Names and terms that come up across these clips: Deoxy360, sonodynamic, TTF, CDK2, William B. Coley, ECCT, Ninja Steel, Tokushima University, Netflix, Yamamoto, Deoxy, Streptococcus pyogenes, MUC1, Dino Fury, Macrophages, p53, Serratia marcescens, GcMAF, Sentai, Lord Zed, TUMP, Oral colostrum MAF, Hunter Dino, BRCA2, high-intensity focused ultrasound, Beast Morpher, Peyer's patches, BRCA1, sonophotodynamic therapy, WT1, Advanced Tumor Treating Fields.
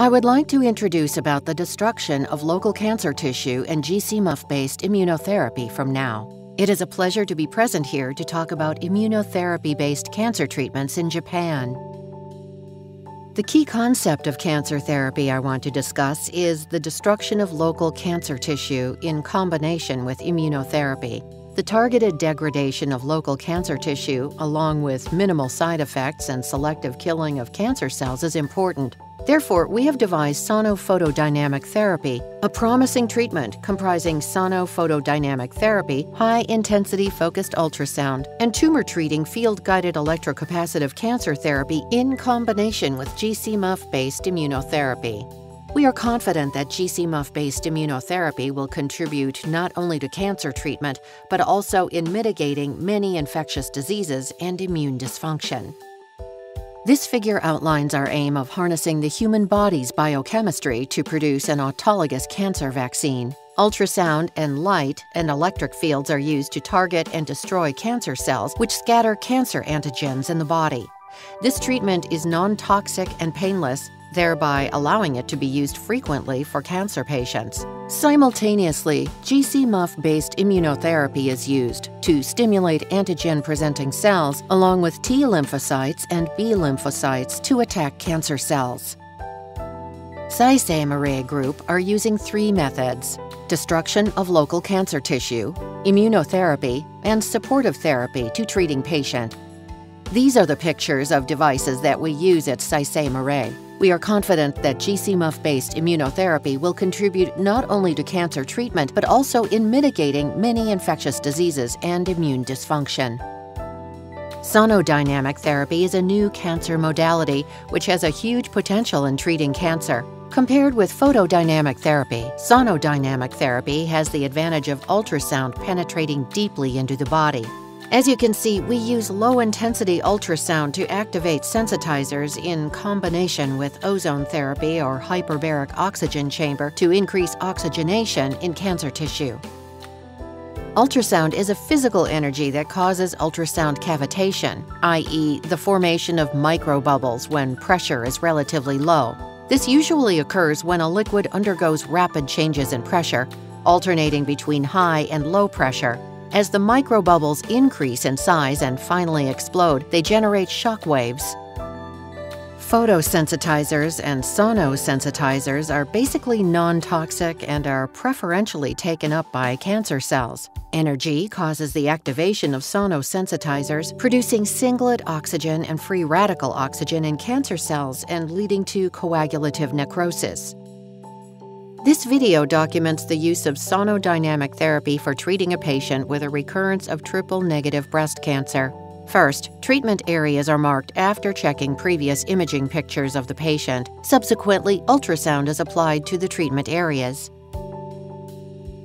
I would like to introduce about the destruction of local cancer tissue and GcMAF-based immunotherapy from now. It is a pleasure to be present here to talk about immunotherapy-based cancer treatments in Japan. The key concept of cancer therapy I want to discuss is the destruction of local cancer tissue in combination with immunotherapy. The targeted degradation of local cancer tissue, along with minimal side effects and selective killing of cancer cells, is important. Therefore, we have devised sonophotodynamic therapy, a promising treatment comprising sonophotodynamic therapy, high-intensity focused ultrasound, and tumor-treating field-guided electro-capacitive cancer therapy in combination with GcMAF-based immunotherapy. We are confident that GcMAF-based immunotherapy will contribute not only to cancer treatment, but also in mitigating many infectious diseases and immune dysfunction. This figure outlines our aim of harnessing the human body's biochemistry to produce an autologous cancer vaccine. Ultrasound and light and electric fields are used to target and destroy cancer cells, which scatter cancer antigens in the body. This treatment is non-toxic and painless, thereby allowing it to be used frequently for cancer patients. Simultaneously, GcMAF-based immunotherapy is used to stimulate antigen-presenting cells along with T lymphocytes and B lymphocytes to attack cancer cells. Saisei Mirai Group are using three methods: destruction of local cancer tissue, immunotherapy, and supportive therapy to treating patient. These are the pictures of devices that we use at Saisei Mirai. We are confident that GcMAF-based immunotherapy will contribute not only to cancer treatment, but also in mitigating many infectious diseases and immune dysfunction. Sonodynamic therapy is a new cancer modality which has a huge potential in treating cancer. Compared with photodynamic therapy, sonodynamic therapy has the advantage of ultrasound penetrating deeply into the body. As you can see, we use low-intensity ultrasound to activate sensitizers in combination with ozone therapy or hyperbaric oxygen chamber to increase oxygenation in cancer tissue. Ultrasound is a physical energy that causes ultrasound cavitation, i.e., the formation of microbubbles when pressure is relatively low. This usually occurs when a liquid undergoes rapid changes in pressure, alternating between high and low pressure. As the microbubbles increase in size and finally explode, they generate shock waves. Photosensitizers and sonosensitizers are basically non-toxic and are preferentially taken up by cancer cells. Energy causes the activation of sonosensitizers, producing singlet oxygen and free radical oxygen in cancer cells and leading to coagulative necrosis. This video documents the use of sonodynamic therapy for treating a patient with a recurrence of triple-negative breast cancer. First, treatment areas are marked after checking previous imaging pictures of the patient. Subsequently, ultrasound is applied to the treatment areas.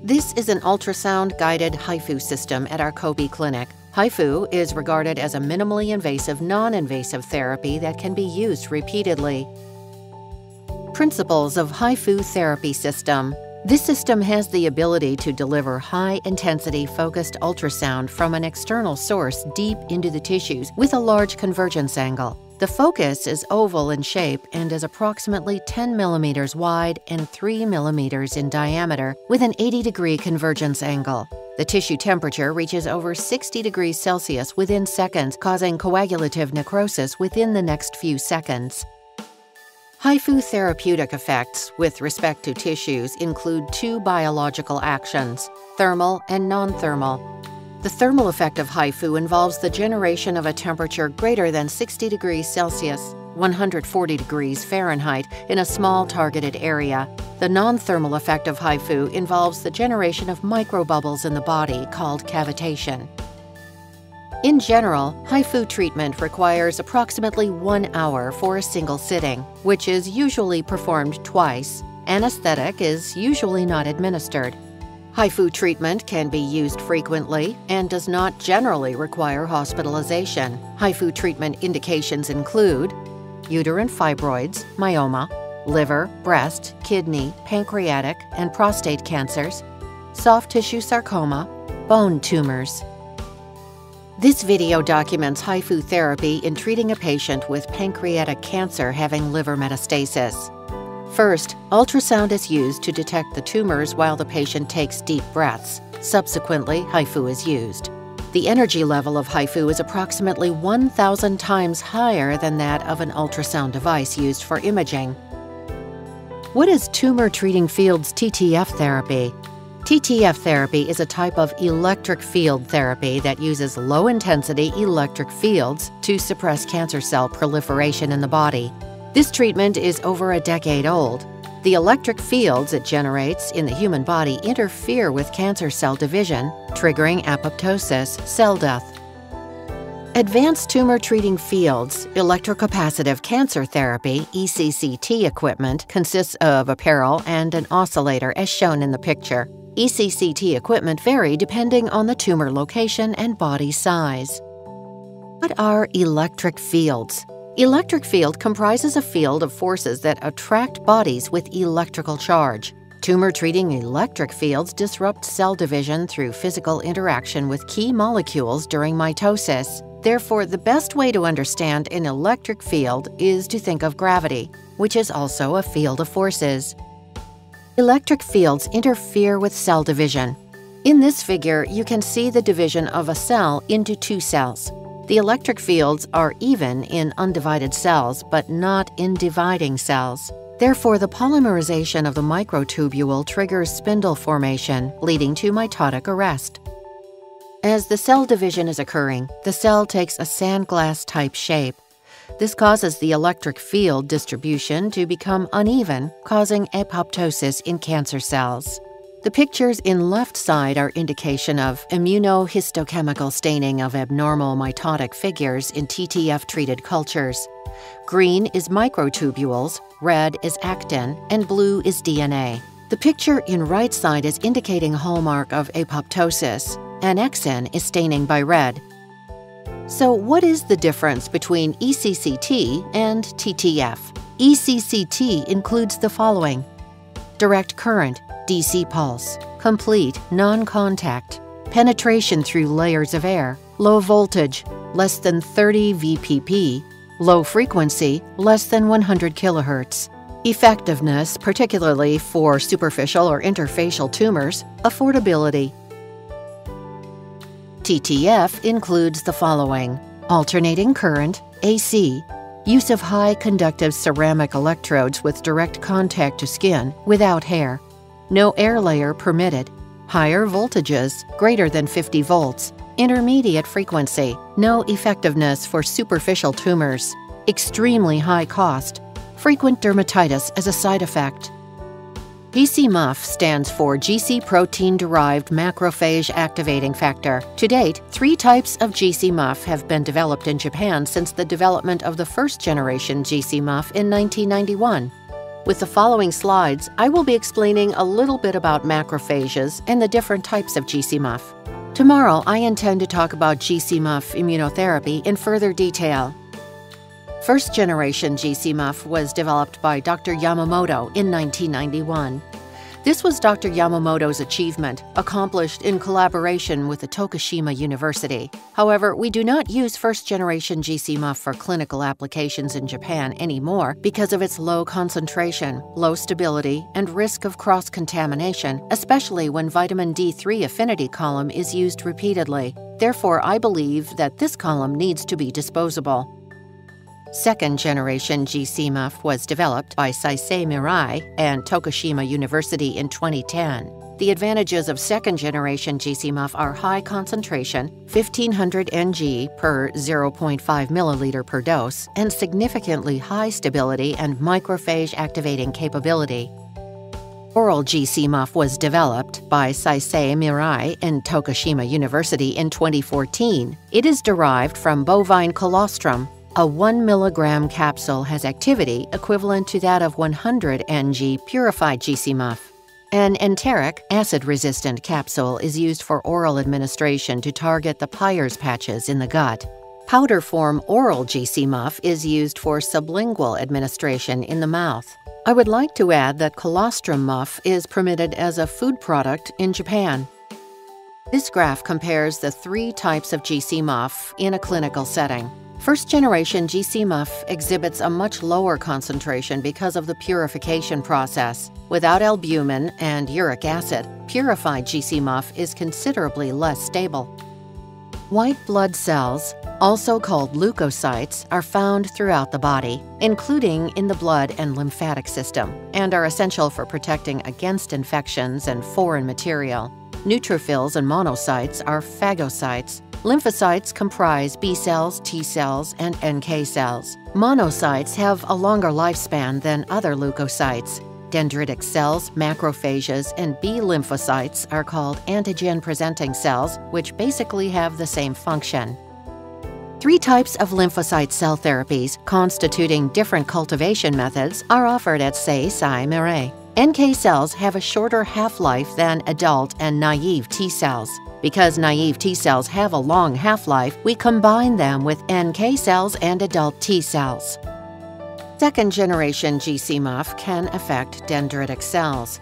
This is an ultrasound-guided HIFU system at our Kobe clinic. HIFU is regarded as a minimally invasive, non-invasive therapy that can be used repeatedly. Principles of HIFU therapy system. This system has the ability to deliver high-intensity focused ultrasound from an external source deep into the tissues with a large convergence angle. The focus is oval in shape and is approximately 10 millimeters wide and 3 millimeters in diameter with an 80-degree convergence angle. The tissue temperature reaches over 60 degrees Celsius within seconds, causing coagulative necrosis within the next few seconds. HIFU therapeutic effects with respect to tissues include two biological actions, thermal and non-thermal. The thermal effect of HIFU involves the generation of a temperature greater than 60 degrees Celsius, 140 degrees Fahrenheit, in a small targeted area. The non-thermal effect of HIFU involves the generation of microbubbles in the body called cavitation. In general, HIFU treatment requires approximately 1 hour for a single sitting, which is usually performed twice. Anesthetic is usually not administered. HIFU treatment can be used frequently and does not generally require hospitalization. HIFU treatment indications include uterine fibroids, myoma, liver, breast, kidney, pancreatic, and prostate cancers, soft tissue sarcoma, bone tumors. This video documents HIFU therapy in treating a patient with pancreatic cancer having liver metastasis. First, ultrasound is used to detect the tumors while the patient takes deep breaths. Subsequently, HIFU is used. The energy level of HIFU is approximately 1,000 times higher than that of an ultrasound device used for imaging. What is Tumor Treating Fields TTF therapy? TTF therapy is a type of electric field therapy that uses low-intensity electric fields to suppress cancer cell proliferation in the body. This treatment is over a decade old. The electric fields it generates in the human body interfere with cancer cell division, triggering apoptosis, cell death. Advanced Tumor Treating Fields electro-capacitive cancer therapy (ECCT) equipment consists of apparel and an oscillator as shown in the picture. ECCT equipment vary depending on the tumor location and body size. What are electric fields? Electric field comprises a field of forces that attract bodies with electrical charge. Tumor treating electric fields disrupt cell division through physical interaction with key molecules during mitosis. Therefore, the best way to understand an electric field is to think of gravity, which is also a field of forces. Electric fields interfere with cell division. In this figure, you can see the division of a cell into two cells. The electric fields are even in undivided cells, but not in dividing cells. Therefore, the polymerization of the microtubule triggers spindle formation, leading to mitotic arrest. As the cell division is occurring, the cell takes a sandglass-type shape. This causes the electric field distribution to become uneven, causing apoptosis in cancer cells. The pictures in left side are indication of immunohistochemical staining of abnormal mitotic figures in TTF-treated cultures. Green is microtubules, red is actin, and blue is DNA. The picture in right side is indicating hallmark of apoptosis. Annexin is staining by red. So what is the difference between ECCT and TTF? ECCT includes the following: direct current, DC pulse, complete, non-contact, penetration through layers of air, low voltage, less than 30 VPP, low frequency, less than 100 kHz. Effectiveness, particularly for superficial or interfacial tumors, affordability. TTF includes the following: alternating current, AC, use of high conductive ceramic electrodes with direct contact to skin, without hair, no air layer permitted, higher voltages, greater than 50 volts, intermediate frequency, no effectiveness for superficial tumors, extremely high cost, frequent dermatitis as a side effect. GcMAF stands for GC protein-derived macrophage activating factor. To date, 3 types of GcMAF have been developed in Japan since the development of the first-generation GcMAF in 1991. With the following slides, I will be explaining a little bit about macrophages and the different types of GcMAF. Tomorrow, I intend to talk about GcMAF immunotherapy in further detail. First-generation GcMAF was developed by Dr. Yamamoto in 1991. This was Dr. Yamamoto's achievement, accomplished in collaboration with the Tokushima University. However, we do not use first-generation GcMAF for clinical applications in Japan anymore because of its low concentration, low stability, and risk of cross-contamination, especially when vitamin D3 affinity column is used repeatedly. Therefore, I believe that this column needs to be disposable. Second-generation GcMAF was developed by Saisei Mirai and Tokushima University in 2010. The advantages of second-generation GcMAF are high concentration, 1500 ng per 0.5 milliliter per dose, and significantly high stability and microphage activating capability. Oral GcMAF was developed by Saisei Mirai and Tokushima University in 2014. It is derived from bovine colostrum. A 1 milligram capsule has activity equivalent to that of 100 ng purified GcMAF. An enteric, acid-resistant capsule is used for oral administration to target the Peyer's patches in the gut. Powder form oral GcMAF is used for sublingual administration in the mouth. I would like to add that colostrum MAF is permitted as a food product in Japan. This graph compares the 3 types of GcMAF in a clinical setting. First-generation GcMAF exhibits a much lower concentration because of the purification process. Without albumin and uric acid, purified GcMAF is considerably less stable. White blood cells, also called leukocytes, are found throughout the body, including in the blood and lymphatic system, and are essential for protecting against infections and foreign material. Neutrophils and monocytes are phagocytes. Lymphocytes comprise B cells, T cells, and NK cells. Monocytes have a longer lifespan than other leukocytes. Dendritic cells, macrophages, and B lymphocytes are called antigen-presenting cells, which basically have the same function. Three types of lymphocyte cell therapies, constituting different cultivation methods, are offered at Saisei Mirai. NK cells have a shorter half-life than adult and naive T cells. Because naive T cells have a long half-life, we combine them with NK cells and adult T cells. Second-generation GcMAF can affect dendritic cells.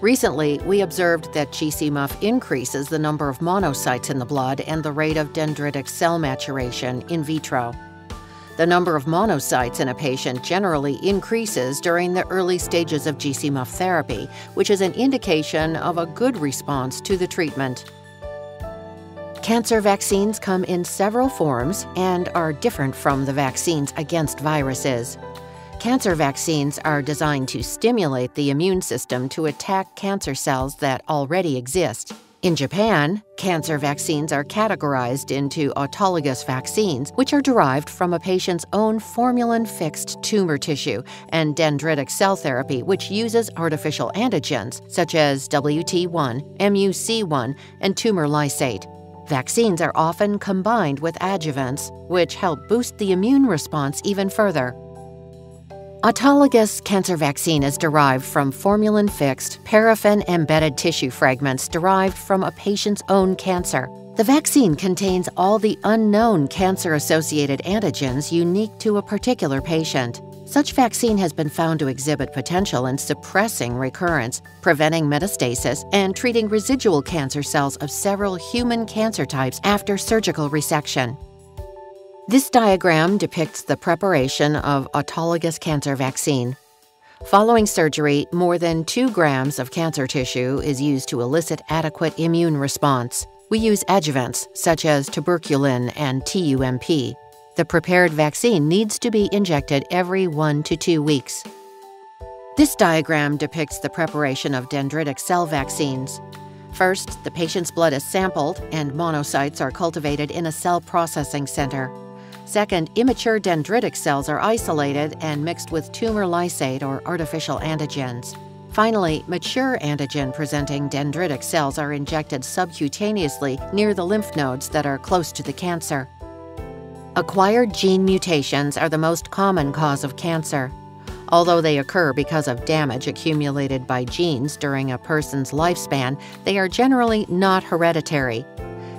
Recently, we observed that GcMAF increases the number of monocytes in the blood and the rate of dendritic cell maturation in vitro. The number of monocytes in a patient generally increases during the early stages of GcMAF therapy, which is an indication of a good response to the treatment. Cancer vaccines come in several forms and are different from the vaccines against viruses. Cancer vaccines are designed to stimulate the immune system to attack cancer cells that already exist. In Japan, cancer vaccines are categorized into autologous vaccines, which are derived from a patient's own formalin-fixed tumor tissue, and dendritic cell therapy, which uses artificial antigens such as WT1, MUC1, and tumor lysate. Vaccines are often combined with adjuvants, which help boost the immune response even further. Autologous cancer vaccine is derived from formalin-fixed, paraffin-embedded tissue fragments derived from a patient's own cancer. The vaccine contains all the unknown cancer-associated antigens unique to a particular patient. Such vaccine has been found to exhibit potential in suppressing recurrence, preventing metastasis, and treating residual cancer cells of several human cancer types after surgical resection. This diagram depicts the preparation of autologous cancer vaccine. Following surgery, more than 2 grams of cancer tissue is used to elicit adequate immune response. We use adjuvants such as tuberculin and TUMP. The prepared vaccine needs to be injected every 1 to 2 weeks. This diagram depicts the preparation of dendritic cell vaccines. First, the patient's blood is sampled and monocytes are cultivated in a cell processing center. Second, immature dendritic cells are isolated and mixed with tumor lysate or artificial antigens. Finally, mature antigen-presenting dendritic cells are injected subcutaneously near the lymph nodes that are close to the cancer. Acquired gene mutations are the most common cause of cancer. Although they occur because of damage accumulated by genes during a person's lifespan, they are generally not hereditary.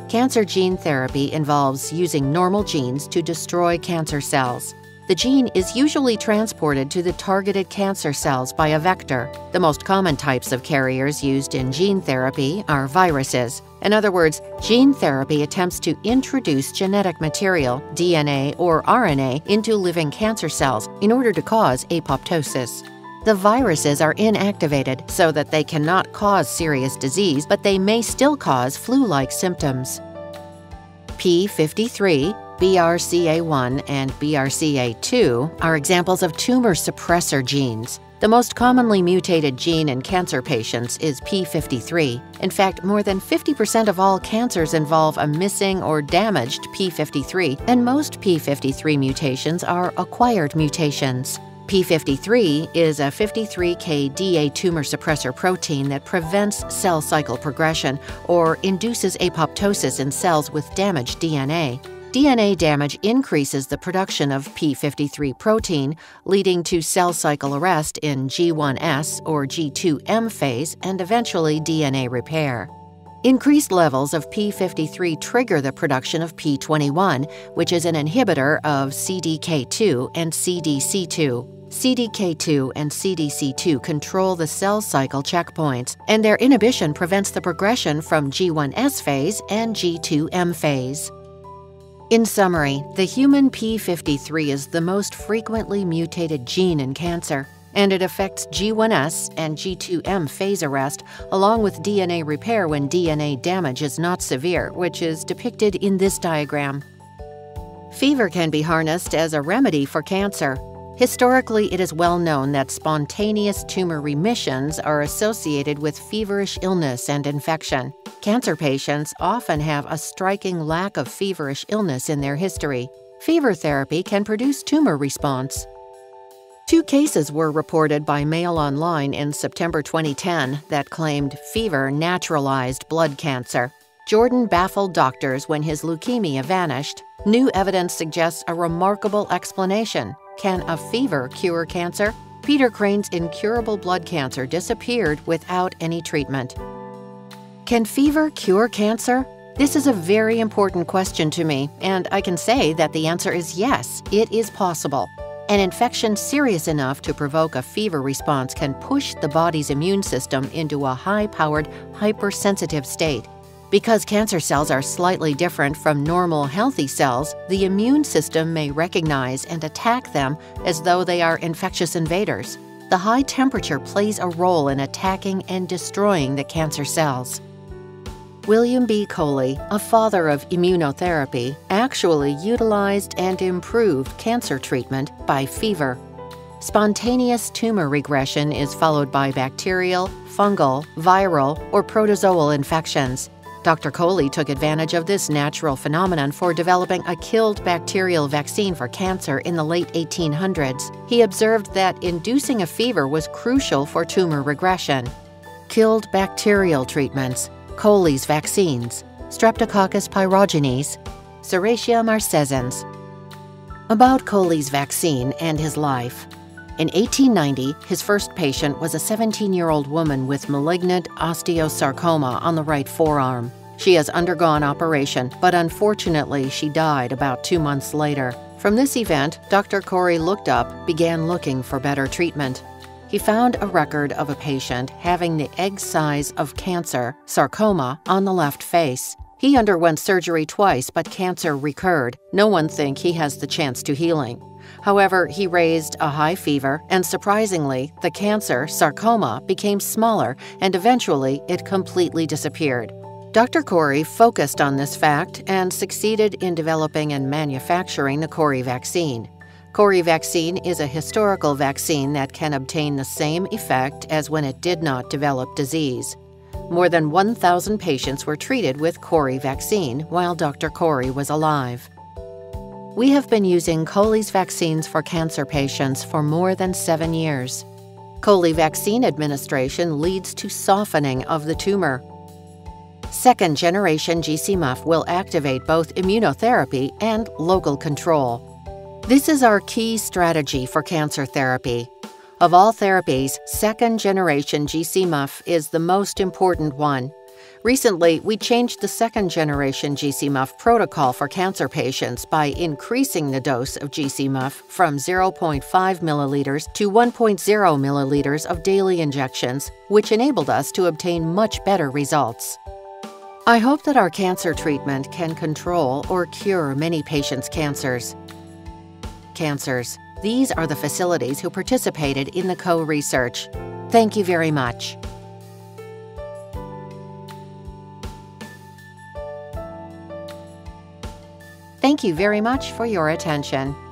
Cancer gene therapy involves using normal genes to destroy cancer cells. The gene is usually transported to the targeted cancer cells by a vector. The most common types of carriers used in gene therapy are viruses. In other words, gene therapy attempts to introduce genetic material, DNA or RNA, into living cancer cells in order to cause apoptosis. The viruses are inactivated so that they cannot cause serious disease, but they may still cause flu-like symptoms. p53, BRCA1, and BRCA2 are examples of tumor suppressor genes. The most commonly mutated gene in cancer patients is p53. In fact, more than 50% of all cancers involve a missing or damaged p53, and most p53 mutations are acquired mutations. p53 is a 53K-DA tumor suppressor protein that prevents cell cycle progression or induces apoptosis in cells with damaged DNA. DNA damage increases the production of p53 protein, leading to cell cycle arrest in G1S or G2M phase and eventually DNA repair. Increased levels of p53 trigger the production of p21, which is an inhibitor of CDK2 and CDC2. CDK2 and CDC2 control the cell cycle checkpoints, and their inhibition prevents the progression from G1S phase and G2M phase. In summary, the human p53 is the most frequently mutated gene in cancer, and it affects G1S and G2M phase arrest, along with DNA repair when DNA damage is not severe, which is depicted in this diagram. Fever can be harnessed as a remedy for cancer. Historically, it is well known that spontaneous tumor remissions are associated with feverish illness and infection. Cancer patients often have a striking lack of feverish illness in their history. Fever therapy can produce tumor response. 2 cases were reported by Mail Online in September 2010 that claimed fever naturalized blood cancer. Jordan baffled doctors when his leukemia vanished. New evidence suggests a remarkable explanation. Can a fever cure cancer? Peter Crane's incurable blood cancer disappeared without any treatment. Can fever cure cancer? This is a very important question to me, and I can say that the answer is yes, it is possible. An infection serious enough to provoke a fever response can push the body's immune system into a high-powered, hypersensitive state. Because cancer cells are slightly different from normal, healthy cells, the immune system may recognize and attack them as though they are infectious invaders. The high temperature plays a role in attacking and destroying the cancer cells. William B. Coley, a father of immunotherapy, actually utilized and improved cancer treatment by fever. Spontaneous tumor regression is followed by bacterial, fungal, viral, or protozoal infections. Dr. Coley took advantage of this natural phenomenon for developing a killed bacterial vaccine for cancer in the late 1800s. He observed that inducing a fever was crucial for tumor regression. Killed bacterial treatments, Coley's vaccines, Streptococcus pyogenes, Serratia marcescens. About Coley's vaccine and his life. In 1890, his first patient was a 17-year-old woman with malignant osteosarcoma on the right forearm. She has undergone operation, but unfortunately, she died about 2 months later. From this event, Dr. Corey looked up, began looking for better treatment. He found a record of a patient having the egg size of cancer, sarcoma, on the left face. He underwent surgery twice, but cancer recurred. No one thinks he has the chance to healing. However, he raised a high fever, and surprisingly, the cancer, sarcoma, became smaller, and eventually it completely disappeared. Dr. Corey focused on this fact and succeeded in developing and manufacturing the Corey vaccine. Corey vaccine is a historical vaccine that can obtain the same effect as when it did not develop disease. More than 1,000 patients were treated with Corey vaccine while Dr. Corey was alive. We have been using Coley's vaccines for cancer patients for more than 7 years. Coley vaccine administration leads to softening of the tumor. Second-generation GcMAF will activate both immunotherapy and local control. This is our key strategy for cancer therapy. Of all therapies, second-generation GcMAF is the most important one. Recently, we changed the second-generation GcMAF protocol for cancer patients by increasing the dose of GcMAF from 0.5 milliliters to 1.0 milliliters of daily injections, which enabled us to obtain much better results. I hope that our cancer treatment can control or cure many patients' cancers. These are the facilities who participated in the co-research. Thank you very much. Thank you very much for your attention.